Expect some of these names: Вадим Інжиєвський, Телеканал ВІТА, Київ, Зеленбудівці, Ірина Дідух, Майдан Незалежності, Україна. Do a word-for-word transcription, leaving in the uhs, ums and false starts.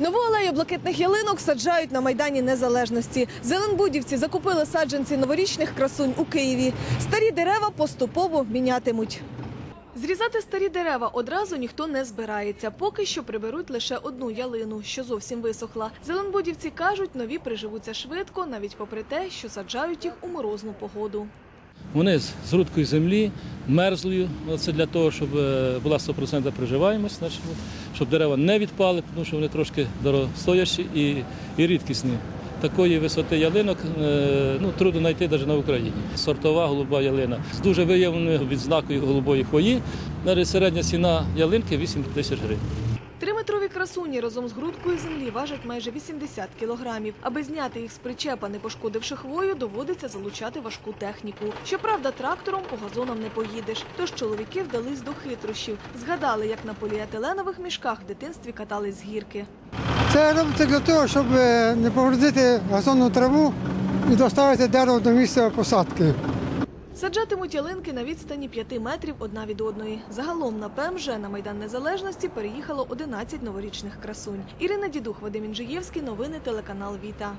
Нову алею блакитних ялинок саджають на Майдані Незалежності. Зеленбудівці закупили саджанці новорічних красунь у Києві. Старі дерева поступово мінятимуть. Зрізати старі дерева одразу ніхто не збирається. Поки що приберуть лише одну ялину, що зовсім висохла. Зеленбудівці кажуть, нові приживуться швидко, навіть попри те, що саджають їх у морозну погоду. Вони з рудкою землі, мерзлою, це для того, щоб була сто відсотків приживаємость, щоб дерева не відпали, тому що вони трошки дорогостоящі і, і рідкісні. Такої висоти ялинок ну, трудно знайти навіть на Україні. Сортова голуба ялина з дуже виявленою відзнакою голубої хвої. Навіть середня ціна ялинки – вісім тисяч гривень. Триметрові красуні разом з грудкою землі важать майже вісімдесят кілограмів. Аби зняти їх з причепа, не пошкодивши хвою, доводиться залучати важку техніку. Щоправда, трактором по газонам не поїдеш. Тож чоловіки вдались до хитрощів. Згадали, як на поліетиленових мішках в дитинстві катались з гірки. Це робиться для того, щоб не повредити газонну траву і доставити дерево до місця посадки. Саджатимуть ялинки на відстані п'яти метрів одна від одної. Загалом на ПМЖ на Майдан Незалежності переїхало одинадцять новорічних красунь. Ірина Дідух, Вадим Інжиєвський, новини телеканал ВІТА.